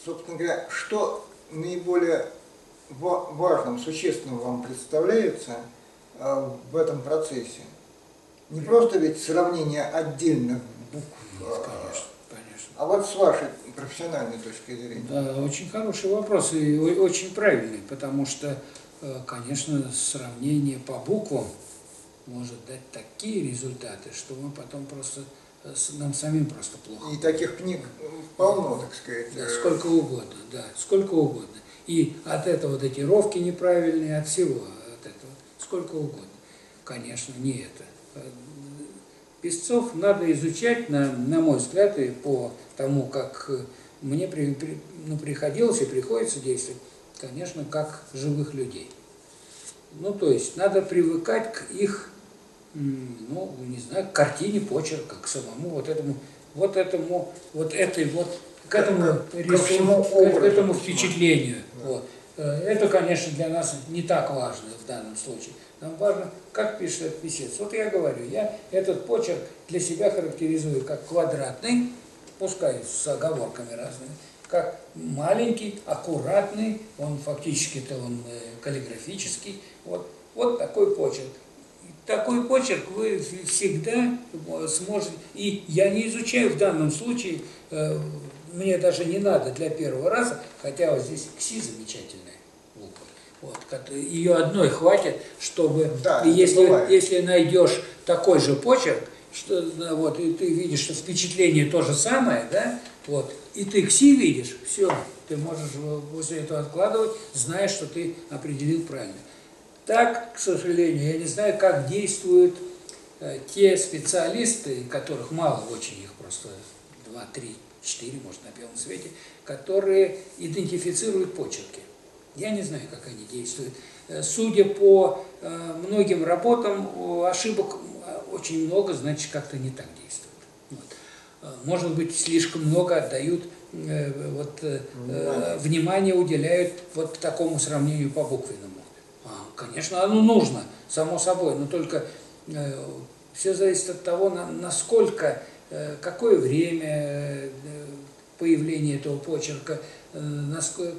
собственно говоря, что наиболее важным, существенным вам представляется в этом процессе? Не mm-hmm. просто ведь сравнение отдельных букв, mm-hmm. конечно. А вот с вашей профессиональной точки зрения? Да, очень хороший вопрос и очень правильный, потому что, конечно, сравнение по буквам может дать такие результаты, что мы потом просто, нам самим просто плохо. И таких книг полно, так сказать. Да, сколько угодно, да, сколько угодно. И от этого датировки неправильные, от всего, от этого, сколько угодно. Конечно, не это. Писцов надо изучать, на, на мой взгляд, и по тому, как мне при, при, ну, приходилось и приходится действовать, конечно, как живых людей. Ну, то есть, надо привыкать к их, ну, не знаю, к картине почерка, к самому вот этому, вот этому, вот этой вот, к этому, рисунку, к этому впечатлению. Вот. Это, конечно, для нас не так важно в данном случае. Нам важно, как пишет этот писец. Вот я говорю, я этот почерк для себя характеризую как квадратный, пускай с оговорками разными, как маленький, аккуратный, он фактически-то он каллиграфический. Вот, вот такой почерк. Такой почерк вы всегда сможете... И я не изучаю в данном случае... Мне даже не надо для первого раза, хотя вот здесь кси замечательная буква. Вот, ее одной хватит, чтобы, да, если, если найдешь такой же почерк, что, вот, и ты видишь, что впечатление то же самое, да, вот, и ты кси видишь, все, ты можешь после этого откладывать, зная, что ты определил правильно. Так, к сожалению, я не знаю, как действуют э, те специалисты, которых мало очень, их просто два-три. Четыре, может, на белом свете, которые идентифицируют почерки. Я не знаю, как они действуют. Судя по многим работам, ошибок очень много, значит, как-то не так действуют. Вот. Может быть, слишком много отдают, вот, внимание. внимание уделяют вот такому сравнению по буквенному. А, конечно, оно нужно, само собой, но только все зависит от того, насколько... Какое время появления этого почерка,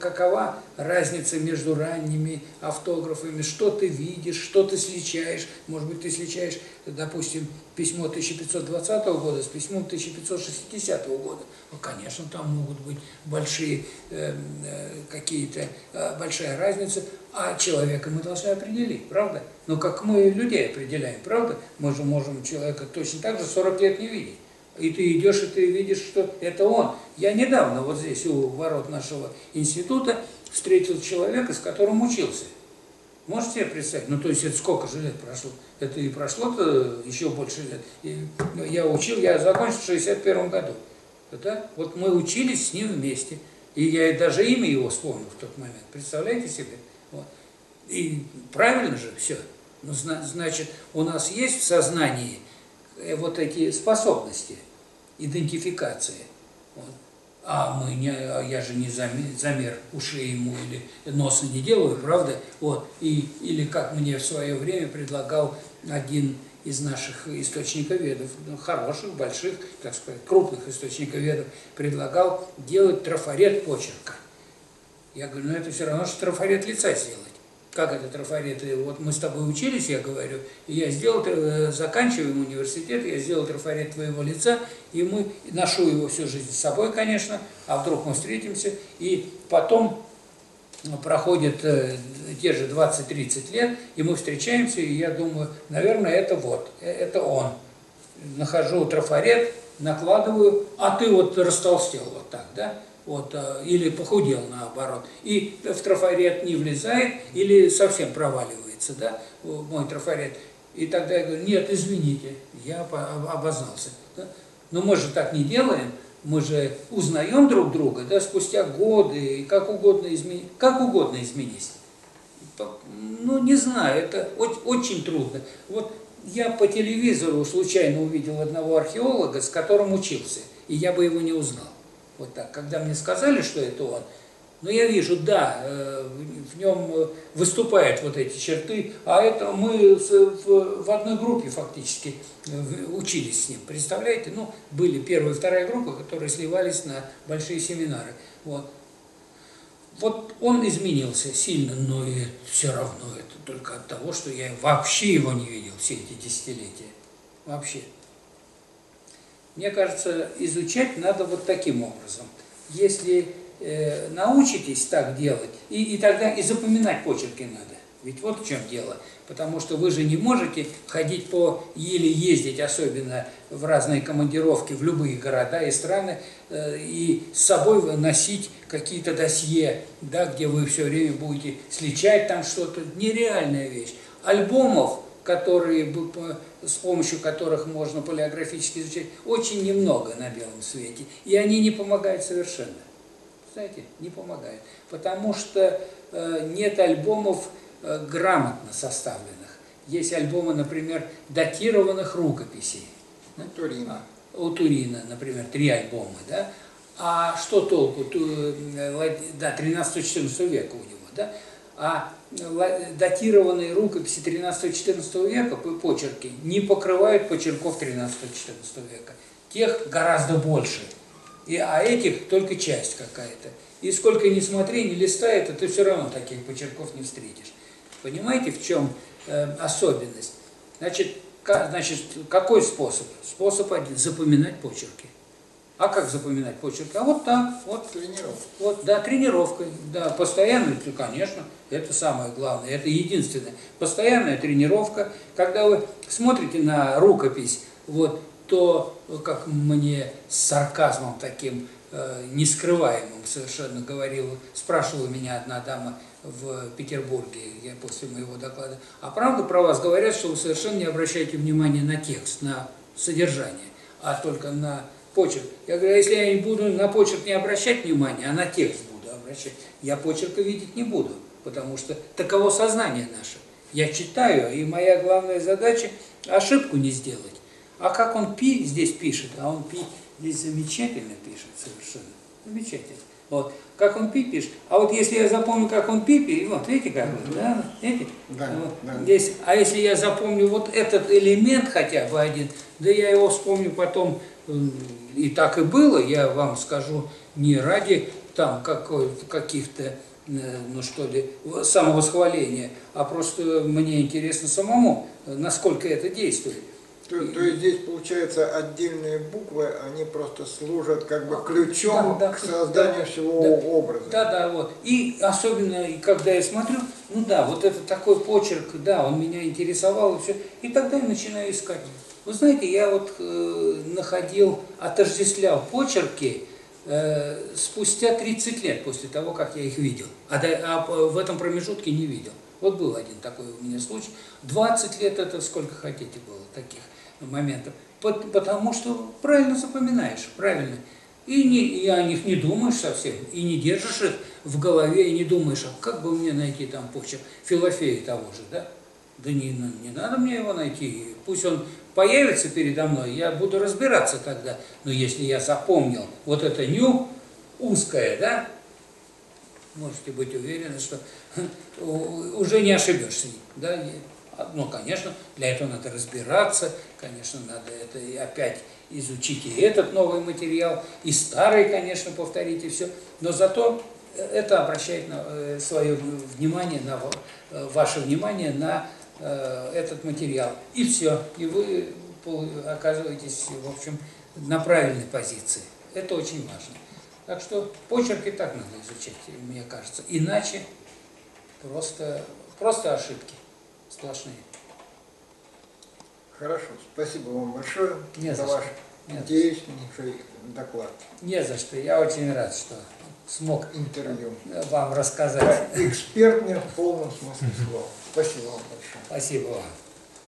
какова разница между ранними автографами, что ты видишь, что ты сличаешь. Может быть, ты сличаешь, допустим, письмо тысяча пятьсот двадцатого года с письмом тысяча пятьсот шестидесятого года. Ну, конечно, там могут быть большие э, какие-то, э, большая разница, а человека мы должны определить, правда? Но как мы людей определяем, правда? Мы же можем человека точно так же сорок лет не видеть. И ты идешь, и ты видишь, что это он. Я недавно вот здесь у ворот нашего института встретил человека, с которым учился. Можете себе представить? Ну, то есть, это сколько же лет прошло? Это и прошло-то еще больше лет. И я учил, я закончил в шестьдесят первом году. Да? Вот мы учились с ним вместе. И я даже имя его вспомнил в тот момент. Представляете себе? Вот. И правильно же все. Ну, значит, у нас есть в сознании вот эти способности идентификации. А мы не, я же не замер, замер ушей ему или носа не делаю, правда? Вот. И, или как мне в свое время предлагал один из наших источниковедов, хороших, больших, так сказать, крупных источниковедов, предлагал делать трафарет почерка. Я говорю, ну это все равно, что трафарет лица сделать. Как это трафарет? Вот мы с тобой учились, я говорю, и я сделал, заканчиваем университет, я сделал трафарет твоего лица, и мы, ношу его всю жизнь с собой, конечно, а вдруг мы встретимся, и потом проходит э, те же двадцать-тридцать лет, и мы встречаемся, и я думаю, наверное, это вот, это он. Нахожу трафарет, накладываю, а ты вот растолстел вот так, да? Вот, или похудел наоборот, и в трафарет не влезает, или совсем проваливается, да, мой трафарет. И тогда я говорю, нет, извините, я обознался. Да? Но мы же так не делаем, мы же узнаем друг друга, да, спустя годы, и как угодно изменить, как угодно изменить. Ну, не знаю, это очень трудно. Вот я по телевизору случайно увидел одного археолога, с которым учился, и я бы его не узнал. Вот так, когда мне сказали, что это он, но я вижу, да, в нем выступают вот эти черты, а это мы в одной группе фактически учились с ним, представляете? Ну, были первая и вторая группа, которые сливались на большие семинары. Вот, вот он изменился сильно, но и все равно это только от того, что я вообще его не видел все эти десятилетия, вообще. Мне кажется, изучать надо вот таким образом. Если э, научитесь так делать, и, и тогда и запоминать почерки надо. Ведь вот в чем дело. Потому что вы же не можете ходить по, еле ездить, особенно в разные командировки, в любые города и страны, э, и с собой выносить какие-то досье, да, где вы все время будете сличать там что-то. Нереальная вещь. Альбомов, которые, с помощью которых можно палеографически изучать, очень немного на белом свете. И они не помогают совершенно. Знаете, не помогают. Потому что э, нет альбомов э, грамотно составленных. Есть альбомы, например, датированных рукописей. У Турина. А, у Турина, например, три альбома. Да? А что толку? Ту, э, да, тринадцатого-четырнадцатого века у него. Да? А датированные рукописи тринадцатого-четырнадцатого века, почерки, не покрывают почерков тринадцатого-четырнадцатого века. Тех гораздо больше, и, а этих только часть какая-то. И сколько ни смотри, ни листай, это ты все равно таких почерков не встретишь. Понимаете, в чем э, особенность? Значит, как, значит, какой способ? Способ один – запоминать почерки. А как запоминать почерк? А вот так, вот тренировка. Вот, да, тренировка. Да, постоянно, конечно, это самое главное, это единственное. Постоянная тренировка. Когда вы смотрите на рукопись, вот, то, как мне с сарказмом таким э, нескрываемым совершенно говорил, спрашивала меня одна дама в Петербурге, я после моего доклада, а правда про вас говорят, что вы совершенно не обращаете внимания на текст, на содержание, а только на почерк. Я говорю, а если я не буду на почерк не обращать внимания, а на текст буду обращать, я почерка видеть не буду, потому что таково сознание наше. Я читаю, и моя главная задача – ошибку не сделать. А как он пи здесь пишет, а он пи здесь замечательно пишет совершенно, замечательно. Вот, как он пи пишет, а вот если я запомню, как он пи пишет, вот видите, как он, да, видите? Да, вот, да. Здесь, а если я запомню вот этот элемент хотя бы один, да я его вспомню потом. И так и было, я вам скажу, не ради там каких-то, ну что ли, самовосхваления, а просто мне интересно самому, насколько это действует. То, то есть здесь, получается, отдельные буквы, они просто служат как бы ключом да, да, к созданию да, всего да, образа. Да, да, вот. И особенно, когда я смотрю, ну да, вот это такой почерк, да, он меня интересовал, и все, и тогда я начинаю искать. Вы знаете, я вот э, находил, отождествлял почерки э, спустя тридцать лет после того, как я их видел. А, а в этом промежутке не видел. Вот был один такой у меня случай. двадцать лет это сколько хотите было таких моментов. Потому что правильно запоминаешь, правильно. И, не, и о них не думаешь совсем, и не держишь их в голове, и не думаешь, а как бы мне найти там почерк Филофея того же, да? Да не, не надо мне его найти, пусть он появится передо мной, я буду разбираться тогда. Но если я запомнил вот это ню узкое, да, можете быть уверены, что уже не ошибешься. Да? Ну, конечно, для этого надо разбираться, конечно, надо это и опять изучить и этот новый материал, и старый, конечно, повторить, и все. Но зато это обращает на, свое внимание, на, ваше внимание на э, этот материал. И все, и вы оказываетесь, в общем, на правильной позиции. Это очень важно. Так что почерк и так надо изучать, мне кажется. Иначе просто, просто ошибки сплошные. Хорошо, спасибо вам большое Не за, за ваш Не интереснейший за доклад. Не за что. Я очень рад, что смог интервью вам рассказать. Да, экспертный в полном смысле слова. Спасибо вам большое. Спасибо вам.